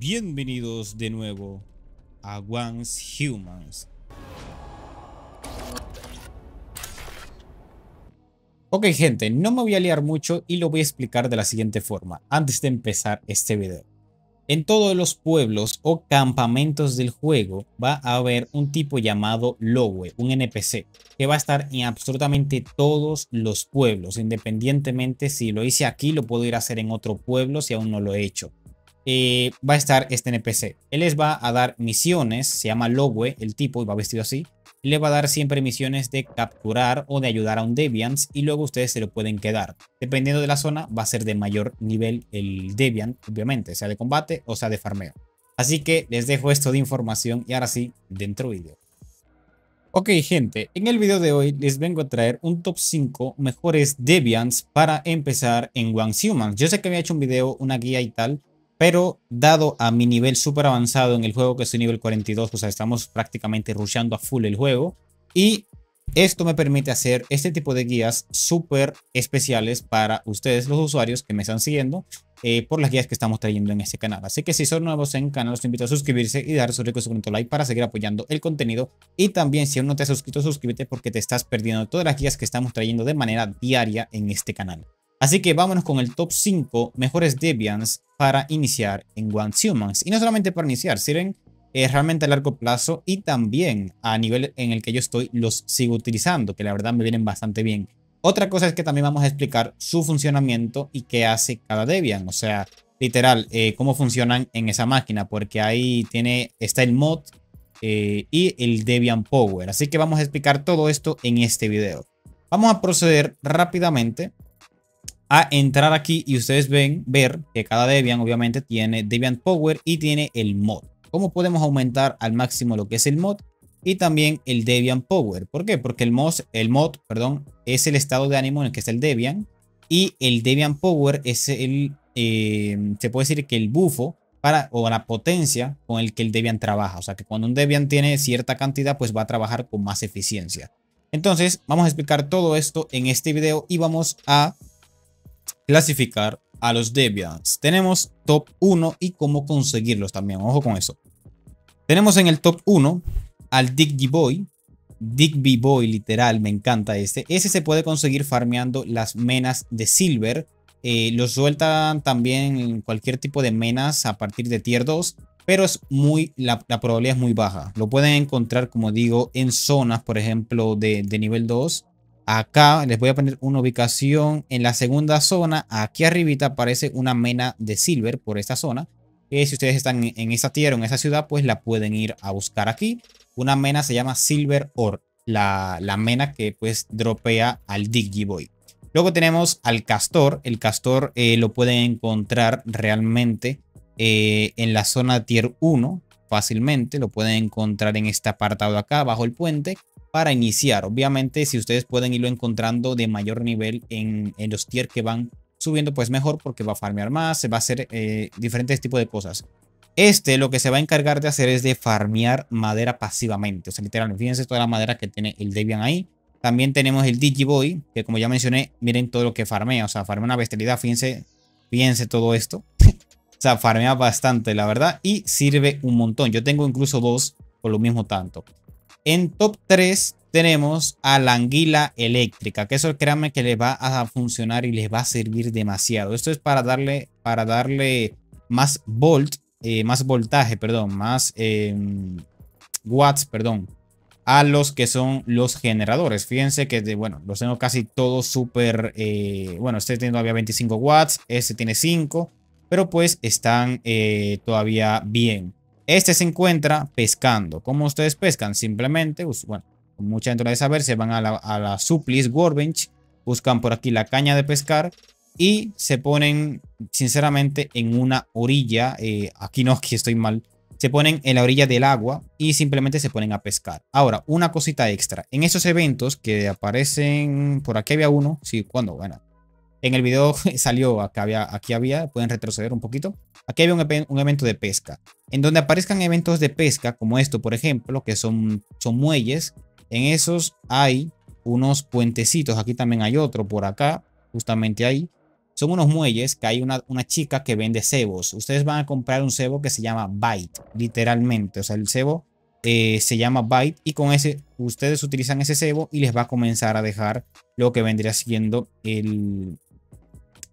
Bienvenidos de nuevo a Once Humans. Ok, gente, no me voy a liar mucho y lo voy a explicar de la siguiente forma antes de empezar este video. En todos los pueblos o campamentos del juego va a haber un tipo llamado Lowe, un NPC, que va a estar en absolutamente todos los pueblos, independientemente si lo hice aquí, lo puedo ir a hacer en otro pueblo si aún no lo he hecho. Va a estar este NPC, él les va a dar misiones, se llama Lowe el tipo y va vestido así, le va a dar siempre misiones de capturar o de ayudar a un Deviant y luego ustedes se lo pueden quedar, dependiendo de la zona va a ser de mayor nivel el Deviant obviamente, sea de combate o sea de farmeo, así que les dejo esto de información y ahora sí, dentro vídeo. Ok gente, en el video de hoy les vengo a traer un top 5 mejores Deviants para empezar en Once Humans. Yo sé que había hecho un video, una guía y tal, pero dado a mi nivel súper avanzado en el juego, que soy nivel 42, o sea, estamos prácticamente rusheando a full el juego. Y esto me permite hacer este tipo de guías súper especiales para ustedes, los usuarios que me están siguiendo, por las guías que estamos trayendo en este canal. Así que si son nuevos en el canal, los invito a suscribirse y dar su rico segundo like para seguir apoyando el contenido. Y también si aún no te has suscrito, suscríbete porque te estás perdiendo todas las guías que estamos trayendo de manera diaria en este canal. Así que vámonos con el top 5 mejores Deviants para iniciar en Once Humans. Y no solamente para iniciar, sirven realmente a largo plazo y también a nivel en el que yo estoy los sigo utilizando, que la verdad me vienen bastante bien. Otra cosa es que también vamos a explicar su funcionamiento y qué hace cada Deviant, o sea, literal, cómo funcionan en esa máquina, porque ahí está el mod y el Deviant Power. Así que vamos a explicar todo esto en este video. Vamos a proceder rápidamente a entrar aquí y ustedes ver que cada Deviant obviamente tiene Deviant Power y tiene el mod. ¿Cómo podemos aumentar al máximo lo que es el mod y también el Deviant Power? ¿Por qué? Porque el mod, es el estado de ánimo en el que está el Deviant y el Deviant Power es se puede decir que el bufo o la potencia con el que el Deviant trabaja. O sea que cuando un Deviant tiene cierta cantidad pues va a trabajar con más eficiencia. Entonces vamos a explicar todo esto en este video y vamos a clasificar a los Deviants. Tenemos top 1 y cómo conseguirlos también, ojo con eso. Tenemos en el top 1 al Digby Boy literal, me encanta este. Ese se puede conseguir farmeando las menas de Silver. Lo sueltan también en cualquier tipo de menas a partir de tier 2, pero es la probabilidad es muy baja. Lo pueden encontrar, como digo, en zonas, por ejemplo, de nivel 2. Acá les voy a poner una ubicación en la segunda zona. Aquí arribita aparece una mena de Silver por esta zona. Si ustedes están en esa tierra o en esa ciudad, pues la pueden ir a buscar aquí. Una mena se llama Silver Ore, la mena que pues dropea al Digby Boy. Luego tenemos al Castor. El Castor lo pueden encontrar realmente en la zona tier 1 fácilmente. Lo pueden encontrar en este apartado acá, bajo el puente. Para iniciar, obviamente si ustedes pueden irlo encontrando de mayor nivel en los tier que van subiendo pues mejor, porque va a farmear más, se va a hacer diferentes tipos de cosas. Este lo que se va a encargar de hacer es de farmear madera pasivamente, o sea literalmente fíjense toda la madera que tiene el Deviant ahí. También tenemos el Digby Boy, que como ya mencioné, miren todo lo que farmea, o sea farmea una bestialidad, fíjense todo esto. O sea farmea bastante la verdad y sirve un montón, yo tengo incluso dos por lo mismo tanto. En top 3 tenemos a la anguila eléctrica, que eso créanme que les va a funcionar y les va a servir demasiado. Esto es para darle más watts a los que son los generadores. Fíjense que, los tengo casi todos súper, este tiene todavía 25 watts, este tiene 5, pero pues están todavía bien. Este se encuentra pescando. ¿Cómo ustedes pescan? Simplemente, mucha gente lo debe saber, se van a la Supplies Workbench, buscan por aquí la caña de pescar y se ponen, sinceramente, en una orilla. Aquí estoy mal. Se ponen en la orilla del agua y simplemente se ponen a pescar. Ahora, una cosita extra. En esos eventos que aparecen, por aquí había uno. Sí, ¿cuándo? Bueno, en el video salió, aquí había, pueden retroceder un poquito. Aquí había un evento de pesca. En donde aparezcan eventos de pesca, como esto, por ejemplo, que son muelles. En esos hay unos puentecitos. Aquí también hay otro por acá, justamente ahí. Son unos muelles que hay una chica que vende cebos. Ustedes van a comprar un cebo que se llama Bite, literalmente. O sea, el cebo se llama Bite y con ese ustedes utilizan ese cebo y les va a comenzar a dejar lo que vendría siendo el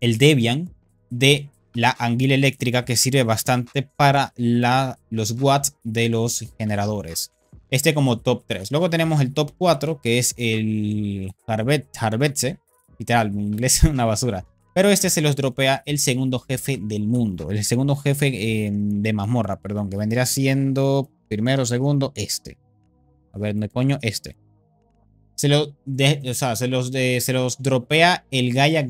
Deviant de la anguila eléctrica, que sirve bastante para los watts de los generadores. Este como top 3. Luego tenemos el top 4, que es el Harbetse. Literal, en inglés es una basura. Pero este se los dropea el segundo jefe del mundo. El segundo jefe de mazmorra, perdón. Que vendría siendo primero, segundo, este. A ver, ¿dónde coño? Este. Se los dropea el Gaia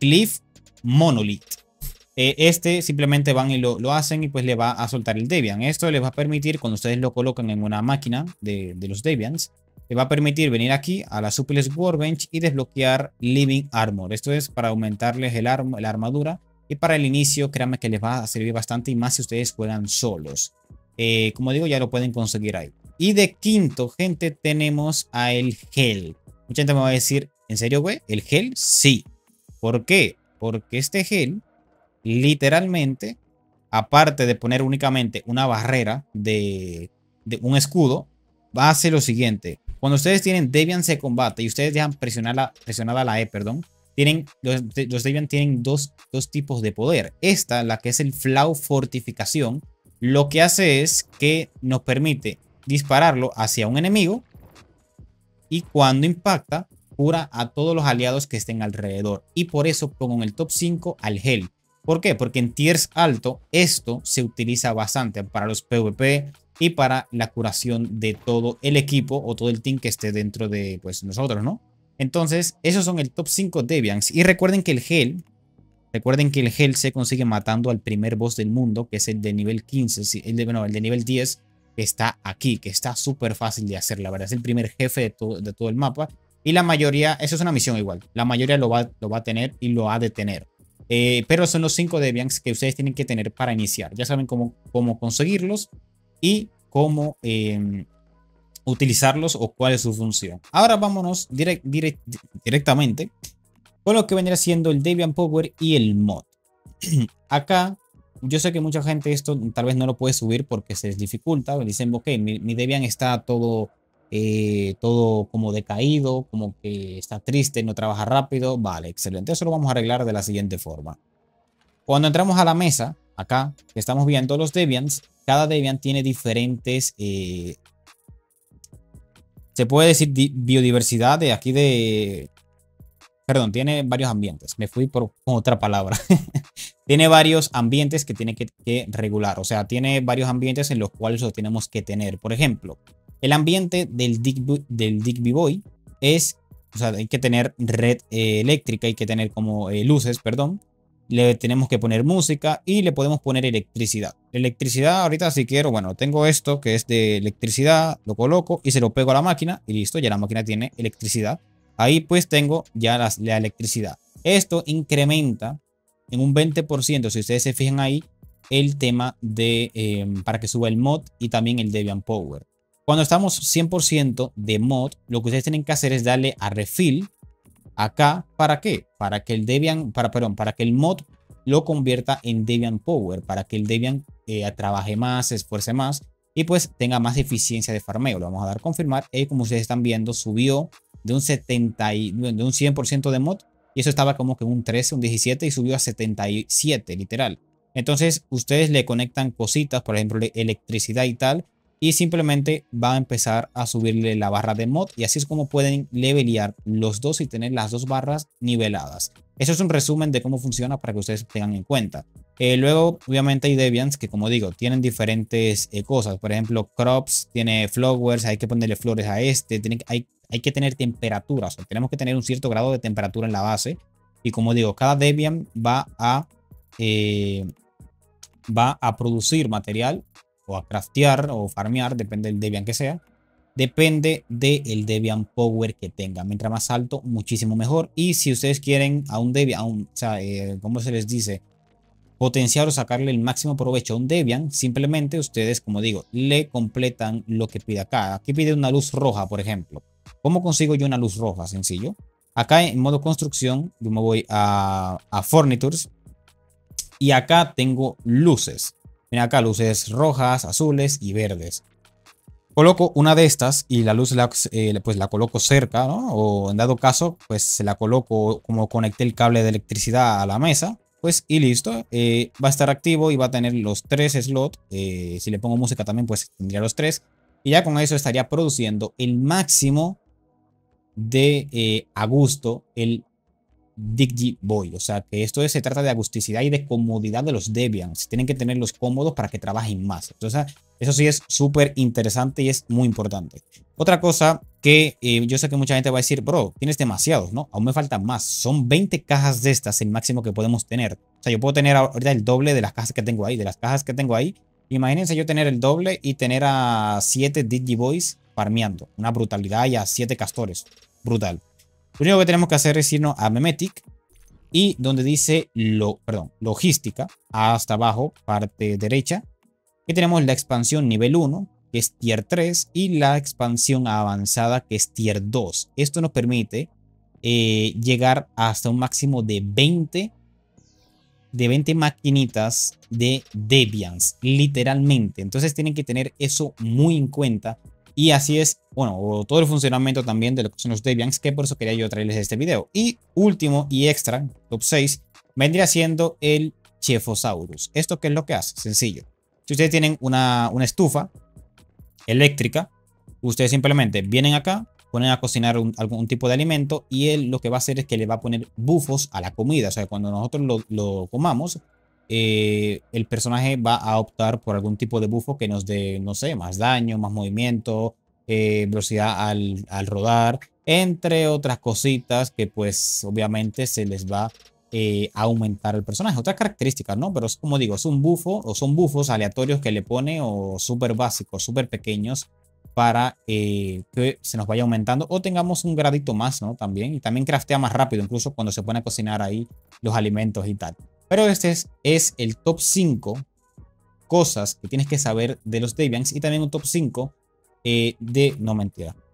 Leaf Monolith. Este simplemente van y lo hacen y pues le va a soltar el Deviant. Esto les va a permitir, cuando ustedes lo colocan en una máquina de los Deviants, les va a permitir venir aquí a la Supplies Workbench y desbloquear Living Armor. Esto es para aumentarles la armadura, y para el inicio créanme que les va a servir bastante, y más si ustedes juegan solos. Como digo, ya lo pueden conseguir ahí. Y de quinto, gente, tenemos a el Hel. Mucha gente me va a decir, ¿en serio, güey? ¿El Hel? Sí. ¿Por qué? Porque este Hel, literalmente, aparte de poner únicamente una barrera de un escudo, va a hacer lo siguiente. Cuando ustedes tienen Deviants de combate y ustedes dejan presionada la E, perdón, los Deviants tienen dos tipos de poder. Esta, la que es el Flau Fortificación, lo que hace es que nos permite dispararlo hacia un enemigo y cuando impacta, cura a todos los aliados que estén alrededor. Y por eso pongo en el top 5 al Hel. ¿Por qué? Porque en tiers alto esto se utiliza bastante para los PvP y para la curación de todo el equipo o todo el team que esté dentro de pues nosotros, ¿no? Entonces, esos son el top 5 Deviants. Y recuerden que el Hel se consigue matando al primer boss del mundo, que es el de nivel 15, el de nivel 10, que está aquí, que está súper fácil de hacer, la verdad. Es el primer jefe de todo el mapa. Y la mayoría, eso es una misión igual, la mayoría lo va a tener y lo ha de tener. Pero son los 5 Deviants que ustedes tienen que tener para iniciar. Ya saben cómo conseguirlos y cómo utilizarlos o cuál es su función. Ahora vámonos directamente con lo que vendría siendo el Deviant Power y el mod. Acá yo sé que mucha gente esto tal vez no lo puede subir porque se les dificulta. Dicen, ok, mi Deviant está todo como decaído, como que está triste, no trabaja rápido. Vale, excelente, eso lo vamos a arreglar de la siguiente forma. Cuando entramos a la mesa, acá que estamos viendo los Deviants, cada Deviant tiene diferentes se puede decir biodiversidad de aquí de... Perdón, tiene varios ambientes, me fui por otra palabra. Tiene varios ambientes que tiene que regular, o sea, tiene varios ambientes en los cuales lo tenemos que tener. Por ejemplo, el ambiente del Digby Boy es, o sea, hay que tener red eléctrica, hay que tener como luces, perdón. Le tenemos que poner música y le podemos poner electricidad. Electricidad ahorita si quiero, bueno, tengo esto que es de electricidad, lo coloco y se lo pego a la máquina y listo, ya la máquina tiene electricidad. Ahí pues tengo ya la electricidad. Esto incrementa en un 20%, si ustedes se fijan ahí, el tema de, para que suba el mod y también el Deviant Power. Cuando estamos 100% de mod, lo que ustedes tienen que hacer es darle a refill acá. ¿Para qué? Para que el Deviant, para que el mod lo convierta en Deviant Power, para que el Deviant trabaje más, se esfuerce más y pues tenga más eficiencia de farmeo. Lo vamos a dar a confirmar. Y como ustedes están viendo, subió de un 100% de mod, y eso estaba como que un 13, un 17 y subió a 77 literal. Entonces ustedes le conectan cositas, por ejemplo, electricidad y tal, y simplemente va a empezar a subirle la barra de mod. Y así es como pueden levelear los dos y tener las dos barras niveladas. Eso es un resumen de cómo funciona para que ustedes tengan en cuenta. Luego obviamente hay Deviants que, como digo, tienen diferentes cosas. Por ejemplo, crops, tiene flowers, hay que ponerle flores a este. Hay que tener temperaturas, o sea, tenemos que tener un cierto grado de temperatura en la base. Y como digo, cada Deviant va a producir material o a craftear o farmear, depende del Deviant que sea, depende del Deviant Power que tenga. Mientras más alto, muchísimo mejor. Y si ustedes quieren a un Deviant, o sea, ¿cómo se les dice? Potenciar o sacarle el máximo provecho a un Deviant, simplemente ustedes, como digo, le completan lo que pide acá. Aquí pide una luz roja, por ejemplo. ¿Cómo consigo yo una luz roja? Sencillo. Acá en modo construcción yo me voy a Furnitures y acá tengo luces. Mira acá, luces rojas, azules y verdes. Coloco una de estas y la luz pues la coloco cerca, ¿no? O en dado caso, pues se la coloco como conecté el cable de electricidad a la mesa. Pues y listo, va a estar activo y va a tener los 3 slots. Si le pongo música también, pues tendría los 3. Y ya con eso estaría produciendo el máximo de agusto el Digby Boy. O sea que esto se trata de agusticidad y de comodidad de los Deviants. Tienen que tenerlos cómodos para que trabajen más. Entonces eso sí es súper interesante y es muy importante. Otra cosa que yo sé que mucha gente va a decir, bro, tienes demasiados, ¿no? Aún me faltan más. Son 20 cajas de estas el máximo que podemos tener. O sea, yo puedo tener ahorita el doble de las cajas que tengo ahí. Imagínense yo tener el doble y tener a 7 Digby Boys farmeando. Una brutalidad y a 7 castores. Brutal. Lo único que tenemos que hacer es irnos a Memetic y donde dice logística, hasta abajo, parte derecha. Aquí tenemos la expansión nivel 1, que es tier 3, y la expansión avanzada, que es tier 2. Esto nos permite llegar hasta un máximo de 20 maquinitas de Deviants, literalmente. Entonces tienen que tener eso muy en cuenta. Y así es, bueno, todo el funcionamiento también de lo que son los Deviants, que por eso quería yo traerles este video. Y último y extra, top 6, vendría siendo el Chefosaurus. ¿Esto qué es lo que hace? Sencillo. Si ustedes tienen una estufa eléctrica, ustedes simplemente vienen acá, ponen a cocinar algún tipo de alimento y él lo que va a hacer es que le va a poner bufos a la comida. O sea, cuando nosotros lo comamos, el personaje va a optar por algún tipo de bufo que nos dé, no sé, más daño, más movimiento, velocidad al rodar, entre otras cositas que pues obviamente se les va a aumentar el personaje. Otras características, ¿no? Pero como digo, es un bufo o son bufos aleatorios que le pone o súper básicos, súper pequeños para que se nos vaya aumentando o tengamos un gradito más, ¿no? También, y también craftea más rápido incluso cuando se pone a cocinar ahí los alimentos y tal. Pero este es el top 5 cosas que tienes que saber de los Deviants y también un top 5 de... No, mentira.